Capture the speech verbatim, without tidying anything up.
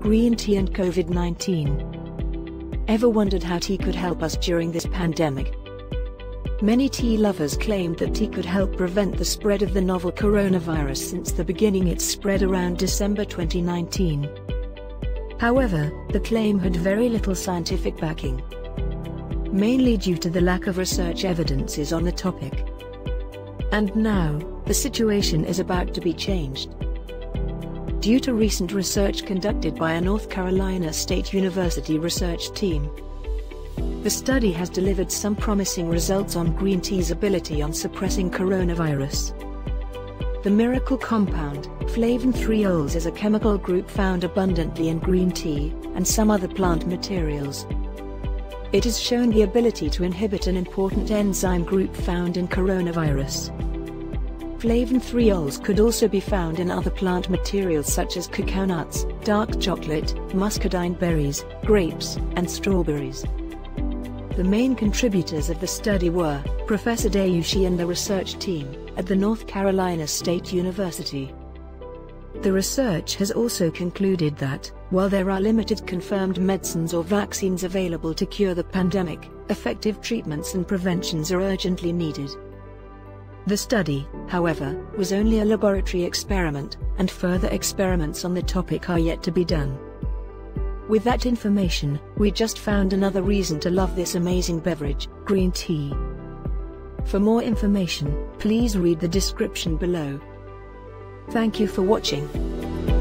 Green tea and COVID nineteen. Ever wondered how tea could help us during this pandemic? Many tea lovers claimed that tea could help prevent the spread of the novel coronavirus since the beginning its spread around December twenty nineteen. However, the claim had very little scientific backing, mainly due to the lack of research evidences on the topic. And now, the situation is about to be changed. Due to recent research conducted by a North Carolina State University research team, the study has delivered some promising results on green tea's ability on suppressing coronavirus. The miracle compound, Flavan three ols, is a chemical group found abundantly in green tea and some other plant materials. It has shown the ability to inhibit an important enzyme group found in coronavirus. Flavan three ols could also be found in other plant materials such as cacao nuts, dark chocolate, muscadine berries, grapes, and strawberries. The main contributors of the study were Professor Dayushi and the research team at the North Carolina State University. The research has also concluded that, while there are limited confirmed medicines or vaccines available to cure the pandemic, effective treatments and preventions are urgently needed. The study, however, was only a laboratory experiment, and further experiments on the topic are yet to be done. With that information, we just found another reason to love this amazing beverage, green tea. For more information, please read the description below. Thank you for watching.